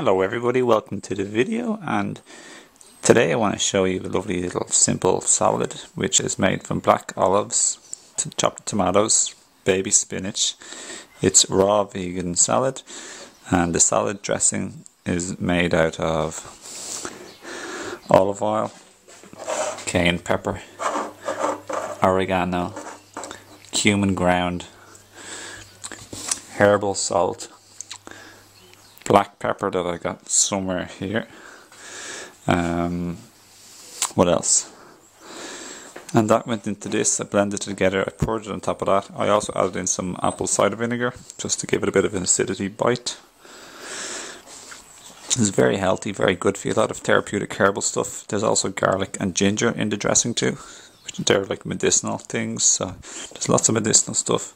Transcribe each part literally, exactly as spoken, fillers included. Hello everybody, welcome to the video, and today I want to show you a lovely little simple salad which is made from black olives, chopped tomatoes, baby spinach. It's raw vegan salad, and the salad dressing is made out of olive oil, cayenne pepper, oregano, cumin ground, herbal salt, black pepper that I got somewhere here. Um, what else? And that went into this. I blended it together. I poured it on top of that. I also added in some apple cider vinegar just to give it a bit of an acidity bite. It's very healthy, very good for you. A lot of therapeutic herbal stuff. There's also garlic and ginger in the dressing too, which they're like medicinal things. So there's lots of medicinal stuff.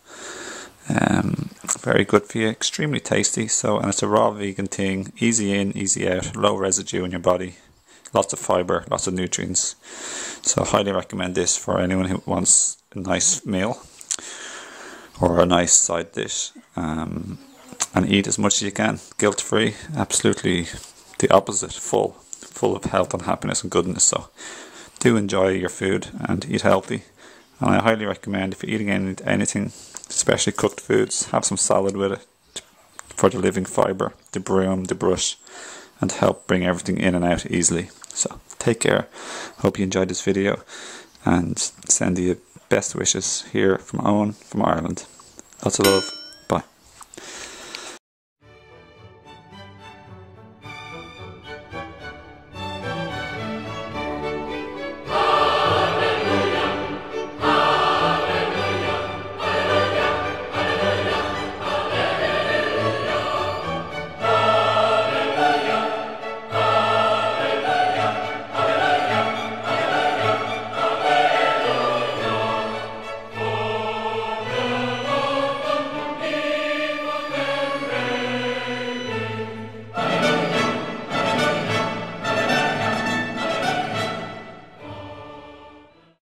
Um, very good for you, extremely tasty. So, and it's a raw vegan thing, easy in, easy out, low residue in your body, lots of fiber, lots of nutrients. So I highly recommend this for anyone who wants a nice meal or a nice side dish, um, and eat as much as you can, guilt free, absolutely the opposite, full, full of health and happiness and goodness. So do enjoy your food and eat healthy. And I highly recommend, if you're eating any, anything, especially cooked foods, have some salad with it for the living fibre, the broom, the brush, and help bring everything in and out easily. So take care. Hope you enjoyed this video, and send you best wishes here from Owen from Ireland. Lots of love.